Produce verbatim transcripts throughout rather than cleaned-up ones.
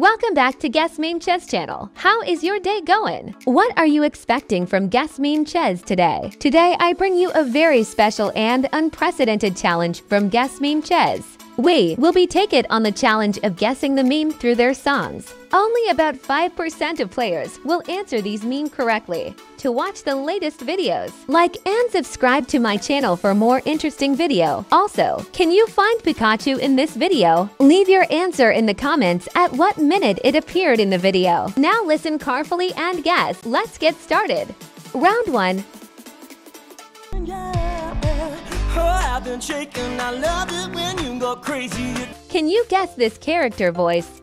Welcome back to Guess Meme Chess channel. How is your day going? What are you expecting from Guess Meme Chess today? Today I bring you a very special and unprecedented challenge from Guess Meme Chess. We will be taken on the challenge of guessing the meme through their songs. Only about five percent of players will answer these memes correctly. To watch the latest videos, like and subscribe to my channel for more interesting video. Also, can you find Pikachu in this video? Leave your answer in the comments at what minute it appeared in the video. Now listen carefully and guess. Let's get started. Round one. Can you guess this character voice?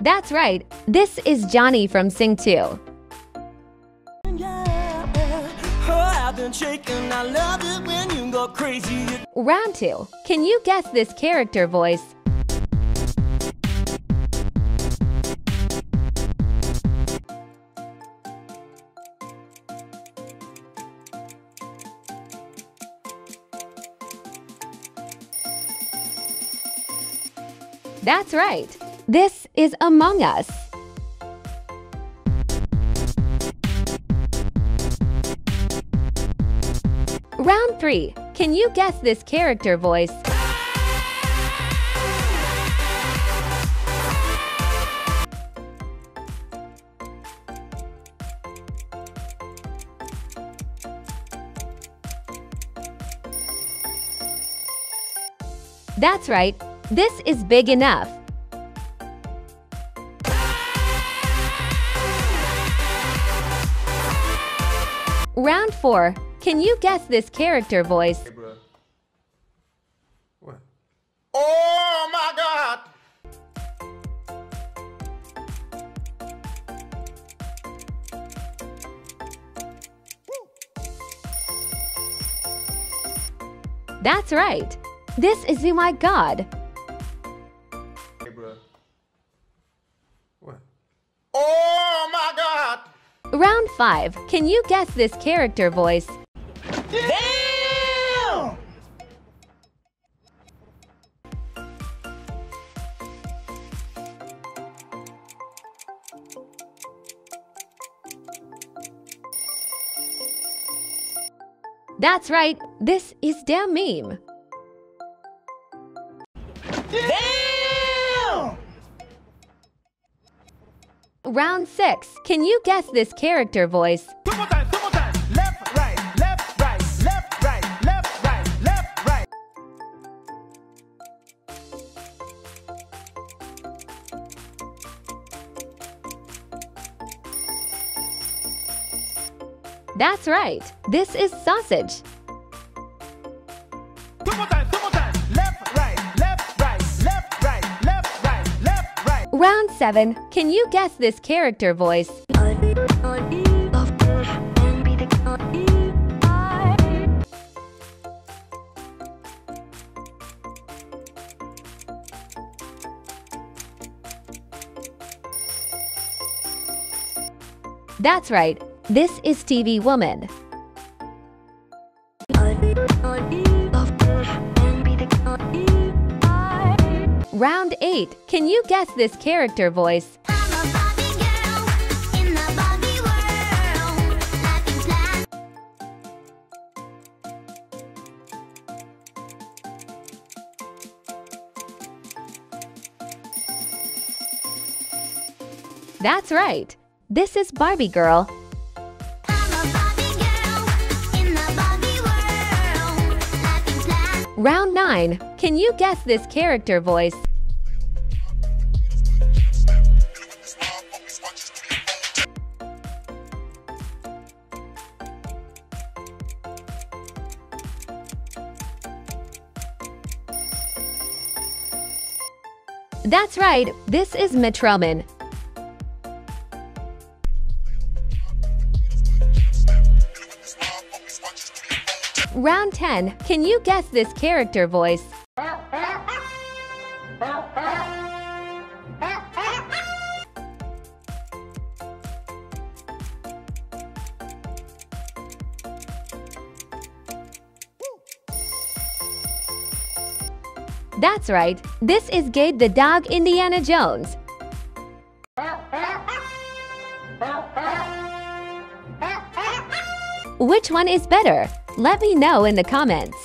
That's right, this is Johnny from Sing two. Round two. Can you guess this character voice? That's right, this is Among Us. Round three. Can you guess this character voice? That's right, this is Big Enough. Round four. Can you guess this character voice? Hey, bro. What? Oh my God! That's right. This is Oh My God. Hey, bro. What? Oh my God! Round five. Can you guess this character voice? Damn! That's right, this is Damn Meme. Damn! Round six. Can you guess this character voice? Two more times, two more times. Left, right, left, right, left, right, left, right, left, right. That's right. This is Sausage. Two more times, two more times. Left, right. Round seven. Can you guess this character voice? That's right. This is T V Woman. Round eight. Can you guess this character voice? I'm a Barbie girl in the Barbie world. Life is life. That's right. This is Barbie Girl. I'm a Barbie girl in the Barbie world. Life is life. Round nine. Can you guess this character voice? That's right, this is Metroman. Round ten. Can you guess this character voice? That's right, this is Gabe the Dog, Indiana Jones. Which one is better? Let me know in the comments.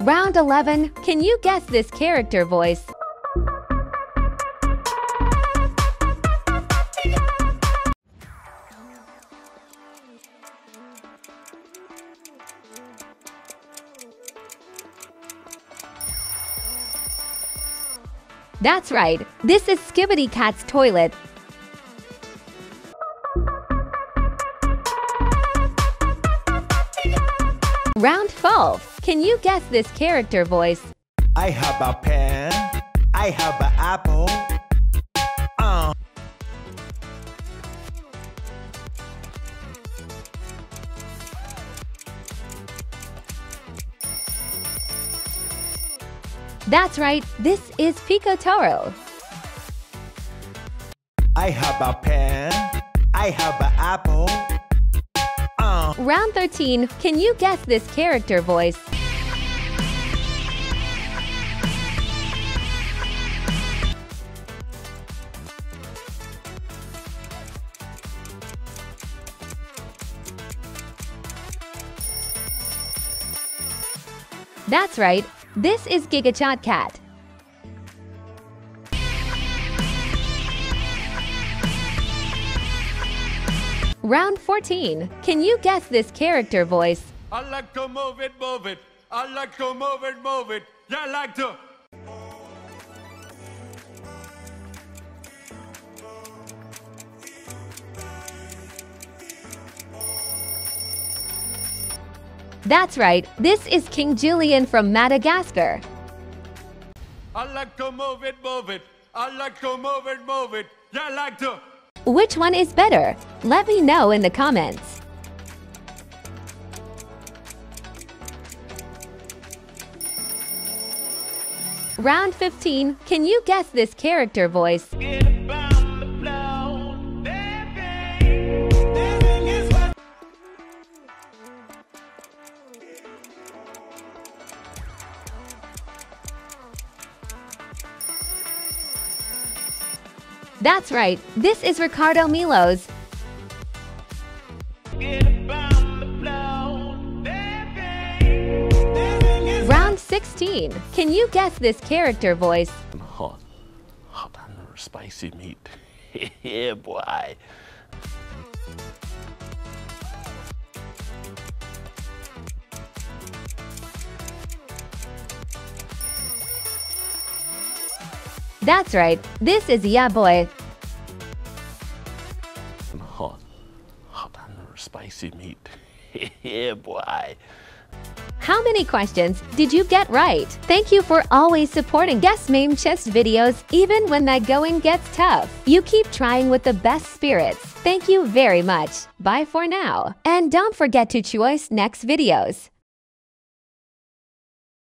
Round eleven. Can you guess this character voice? That's right, this is Skibbity Cat's toilet. Round twelve. Can you guess this character voice? I have a pen. I have an apple. Uh. That's right, this is Pico Toro. I have a pen. I have an apple. Uh. Round thirteen. Can you guess this character voice? That's right. This is Gigachad Cat. Round fourteen. Can you guess this character voice? I like to move it, move it. I like to move it, move it. Yeah, I like to. That's right, this is King Julian from Madagascar. I like to move it, move it. I like to move it, move it. Yeah, I like to. Which one is better? Let me know in the comments. Round fifteen. Can you guess this character voice? That's right, this is Ricardo Milos. Round sixteen. Can you guess this character voice? I'm hot. Hot under spicy meat. Yeah, boy. That's right, this is Yeah Boy. Hot, hot under spicy meat. Yeah, boy. How many questions did you get right? Thank you for always supporting Guess Meme Chess videos even when that going gets tough. You keep trying with the best spirits. Thank you very much. Bye for now. And don't forget to choose next videos.